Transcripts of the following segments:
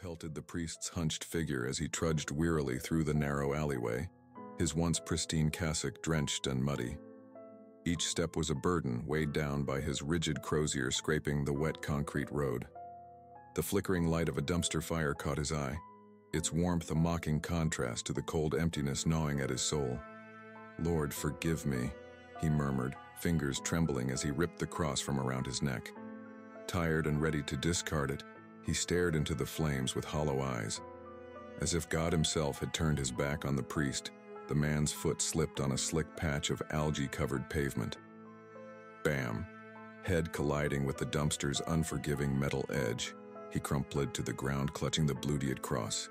pelted the priest's hunched figure as he trudged wearily through the narrow alleyway, his once pristine cassock drenched and muddy. Each step was a burden weighed down by his rigid crozier scraping the wet concrete road. The flickering light of a dumpster fire caught his eye, its warmth a mocking contrast to the cold emptiness gnawing at his soul. "Lord, forgive me," he murmured, fingers trembling as he ripped the cross from around his neck. Tired and ready to discard it, he stared into the flames with hollow eyes. As if God himself had turned his back on the priest, the man's foot slipped on a slick patch of algae-covered pavement. Bam! Head colliding with the dumpster's unforgiving metal edge, he crumpled to the ground, clutching the bloodied cross.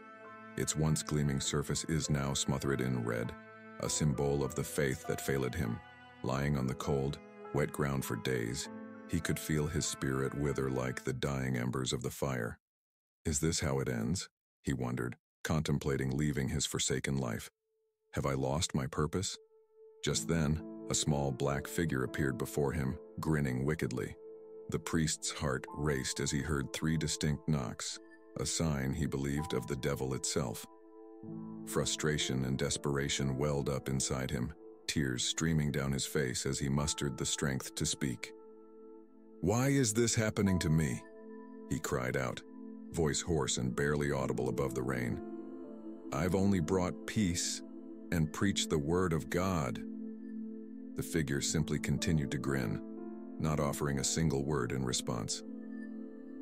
Its once gleaming surface is now smothered in red, a symbol of the faith that failed him. Lying on the cold, wet ground for days, he could feel his spirit wither like the dying embers of the fire. "Is this how it ends?" he wondered, contemplating leaving his forsaken life. "Have I lost my purpose?" Just then, a small black figure appeared before him, grinning wickedly. The priest's heart raced as he heard three distinct knocks, a sign, he believed, of the devil itself. Frustration and desperation welled up inside him, tears streaming down his face as he mustered the strength to speak. "Why is this happening to me?" he cried out, voice hoarse and barely audible above the rain. "I've only brought peace and preached the word of God." The figure simply continued to grin, not offering a single word in response.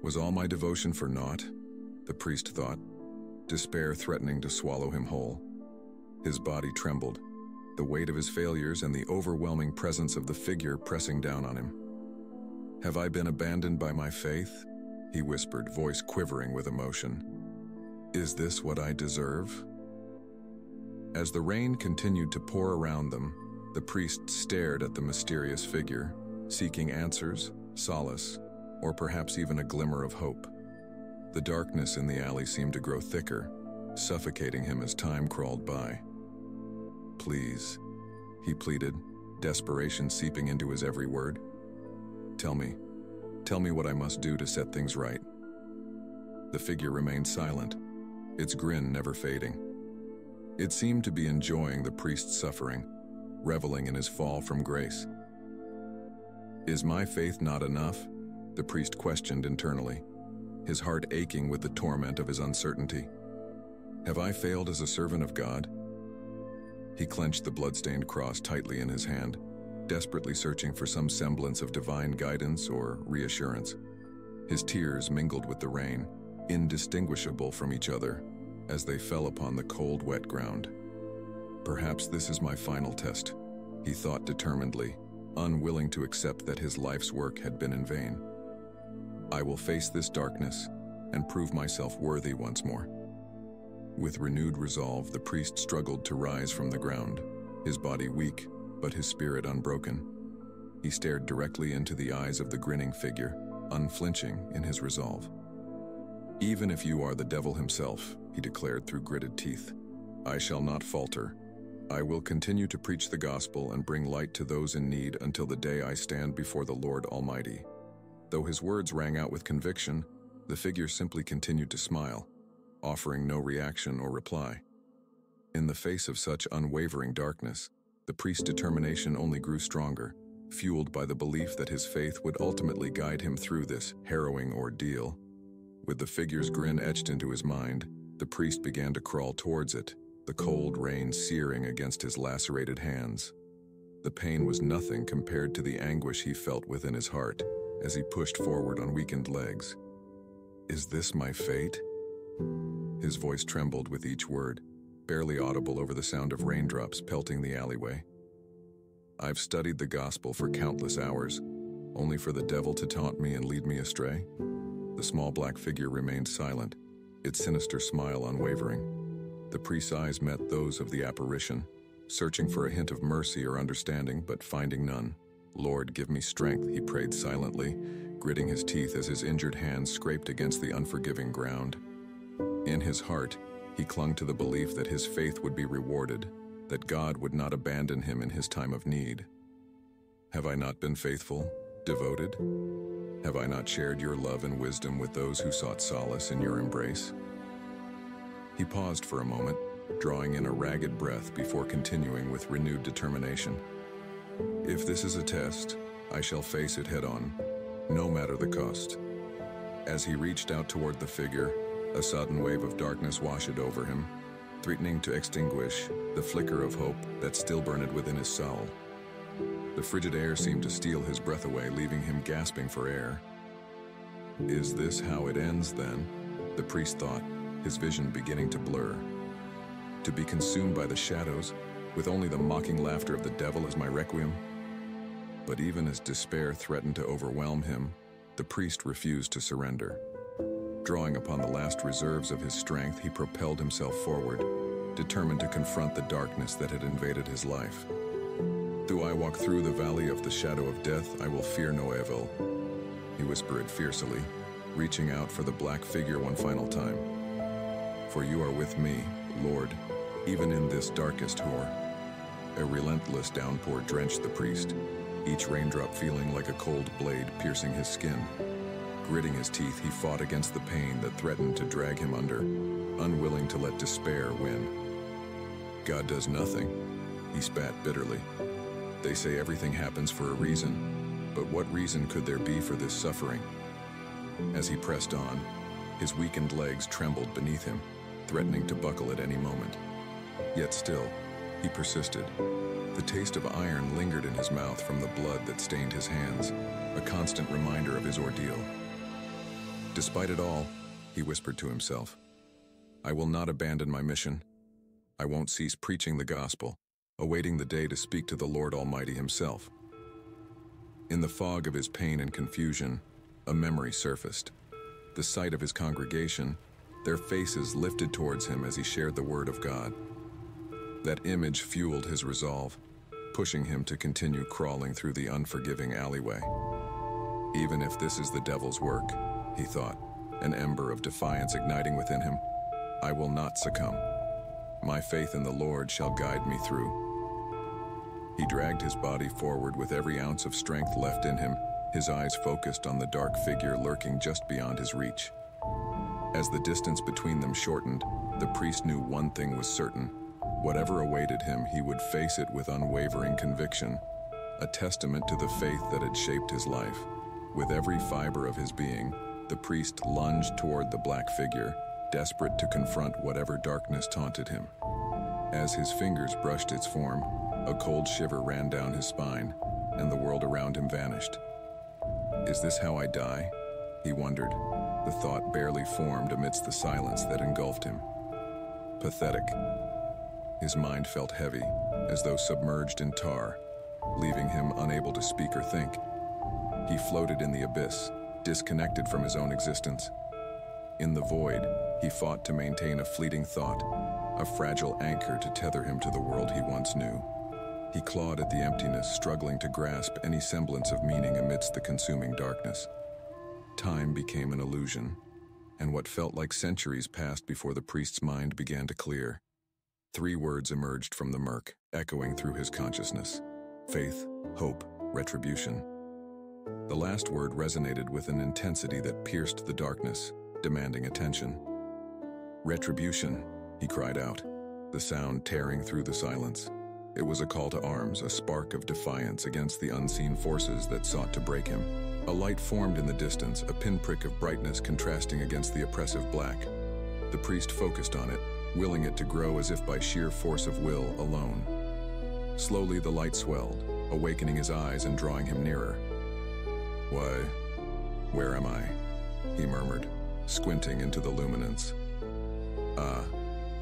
Was all my devotion for naught? The priest thought, despair threatening to swallow him whole. His body trembled, the weight of his failures and the overwhelming presence of the figure pressing down on him. "Have I been abandoned by my faith?" he whispered, voice quivering with emotion. "Is this what I deserve?" As the rain continued to pour around them, the priest stared at the mysterious figure, seeking answers, solace, or perhaps even a glimmer of hope. The darkness in the alley seemed to grow thicker, suffocating him as time crawled by. "Please," he pleaded, desperation seeping into his every word. Tell me what I must do to set things right." The figure remained silent, its grin never fading. It seemed to be enjoying the priest's suffering, reveling in his fall from grace. "Is my faith not enough?" the priest questioned internally, his heart aching with the torment of his uncertainty. "Have I failed as a servant of God?" He clenched the blood-stained cross tightly in his hand, desperately searching for some semblance of divine guidance or reassurance. His tears mingled with the rain, indistinguishable from each other, as they fell upon the cold, wet ground. "Perhaps this is my final test," he thought determinedly, unwilling to accept that his life's work had been in vain. "I will face this darkness and prove myself worthy once more." With renewed resolve, the priest struggled to rise from the ground, his body weak, but his spirit unbroken. He stared directly into the eyes of the grinning figure, unflinching in his resolve. "Even if you are the devil himself," he declared through gritted teeth, "I shall not falter. I will continue to preach the gospel and bring light to those in need until the day I stand before the Lord Almighty." Though his words rang out with conviction, the figure simply continued to smile, offering no reaction or reply. In the face of such unwavering darkness, the priest's determination only grew stronger, fueled by the belief that his faith would ultimately guide him through this harrowing ordeal. With the figure's grin etched into his mind, the priest began to crawl towards it, the cold rain searing against his lacerated hands. The pain was nothing compared to the anguish he felt within his heart as he pushed forward on weakened legs. "Is this my fate?" His voice trembled with each word, barely audible over the sound of raindrops pelting the alleyway. "I've studied the gospel for countless hours, only for the devil to taunt me and lead me astray." The small black figure remained silent, its sinister smile unwavering. The priest's eyes met those of the apparition, searching for a hint of mercy or understanding, but finding none. "Lord, give me strength," he prayed silently, gritting his teeth as his injured hands scraped against the unforgiving ground. In his heart, he clung to the belief that his faith would be rewarded, that God would not abandon him in his time of need. "Have I not been faithful, devoted? Have I not shared your love and wisdom with those who sought solace in your embrace? He paused for a moment, drawing in a ragged breath before continuing with renewed determination. If this is a test, I shall face it head-on, no matter the cost. As he reached out toward the figure, a sudden wave of darkness washed over him, threatening to extinguish the flicker of hope that still burned within his soul. The frigid air seemed to steal his breath away, leaving him gasping for air. Is this how it ends, then? The priest thought, his vision beginning to blur. To be consumed by the shadows, with only the mocking laughter of the devil as my requiem? But even as despair threatened to overwhelm him, the priest refused to surrender. Drawing upon the last reserves of his strength, he propelled himself forward, determined to confront the darkness that had invaded his life. Though I walk through the valley of the shadow of death, I will fear no evil, he whispered fiercely, reaching out for the black figure one final time. For you are with me, Lord, even in this darkest hour. A relentless downpour drenched the priest, each raindrop feeling like a cold blade piercing his skin. Gritting his teeth, he fought against the pain that threatened to drag him under, unwilling to let despair win. God does nothing, he spat bitterly. They say everything happens for a reason, but what reason could there be for this suffering? As he pressed on, his weakened legs trembled beneath him, threatening to buckle at any moment. Yet still, he persisted. The taste of iron lingered in his mouth from the blood that stained his hands, a constant reminder of his ordeal. Despite it all, he whispered to himself, I will not abandon my mission. I won't cease preaching the gospel, awaiting the day to speak to the Lord Almighty himself. In the fog of his pain and confusion, a memory surfaced. The sight of his congregation, their faces lifted towards him as he shared the word of God. That image fueled his resolve, pushing him to continue crawling through the unforgiving alleyway. Even if this is the devil's work, he thought, an ember of defiance igniting within him, I will not succumb. My faith in the Lord shall guide me through. He dragged his body forward with every ounce of strength left in him, his eyes focused on the dark figure lurking just beyond his reach. As the distance between them shortened, the priest knew one thing was certain. Whatever awaited him, he would face it with unwavering conviction, a testament to the faith that had shaped his life. With every fiber of his being, the priest lunged toward the black figure, desperate to confront whatever darkness taunted him. As his fingers brushed its form, a cold shiver ran down his spine, and the world around him vanished. Is this how I die? He wondered, the thought barely formed amidst the silence that engulfed him. Pathetic. His mind felt heavy, as though submerged in tar, leaving him unable to speak or think. He floated in the abyss, disconnected from his own existence. In the void, he fought to maintain a fleeting thought, a fragile anchor to tether him to the world he once knew. He clawed at the emptiness, struggling to grasp any semblance of meaning amidst the consuming darkness. Time became an illusion, and what felt like centuries passed before the priest's mind began to clear. Three words emerged from the murk, echoing through his consciousness. Faith, hope, retribution. The last word resonated with an intensity that pierced the darkness, demanding attention. Retribution, he cried out, the sound tearing through the silence. It was a call to arms, a spark of defiance against the unseen forces that sought to break him. A light formed in the distance, a pinprick of brightness contrasting against the oppressive black. The priest focused on it, willing it to grow as if by sheer force of will alone. Slowly the light swelled, awakening his eyes and drawing him nearer. Why, where am I? He murmured, squinting into the luminance. Ah,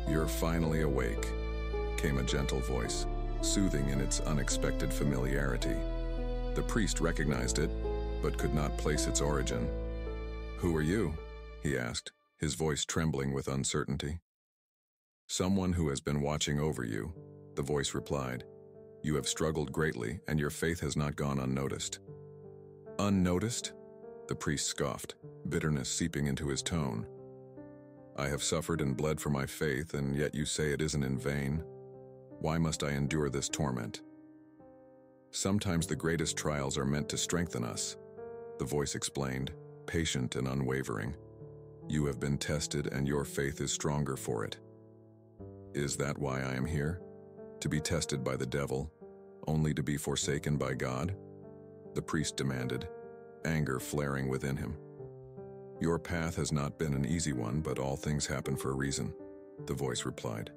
you're finally awake, came a gentle voice, soothing in its unexpected familiarity. The priest recognized it, but could not place its origin. Who are you? He asked, his voice trembling with uncertainty. Someone who has been watching over you, the voice replied. You have struggled greatly, and your faith has not gone unnoticed. Unnoticed? The priest scoffed, bitterness seeping into his tone. I have suffered and bled for my faith, and yet you say it isn't in vain. Why must I endure this torment? Sometimes the greatest trials are meant to strengthen us, the voice explained, patient and unwavering. You have been tested, and your faith is stronger for it. Is that why I am here? To be tested by the devil, only to be forsaken by God? The priest demanded, anger flaring within him. Your path has not been an easy one, but all things happen for a reason, the voice replied.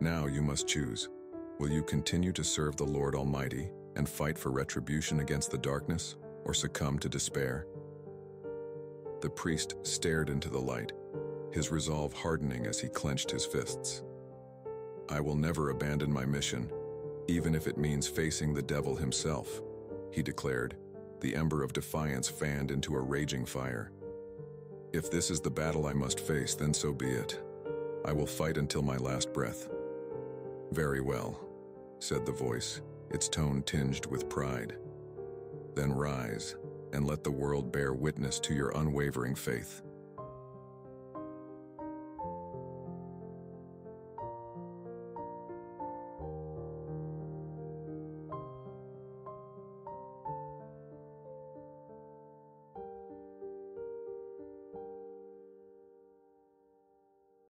Now you must choose. Will you continue to serve the Lord Almighty and fight for retribution against the darkness, or succumb to despair? The priest stared into the light, his resolve hardening as he clenched his fists. I will never abandon my mission, even if it means facing the devil himself, he declared, the ember of defiance fanned into a raging fire. If this is the battle I must face, then so be it. I will fight until my last breath. Very well, said the voice, its tone tinged with pride. Then rise, and let the world bear witness to your unwavering faith.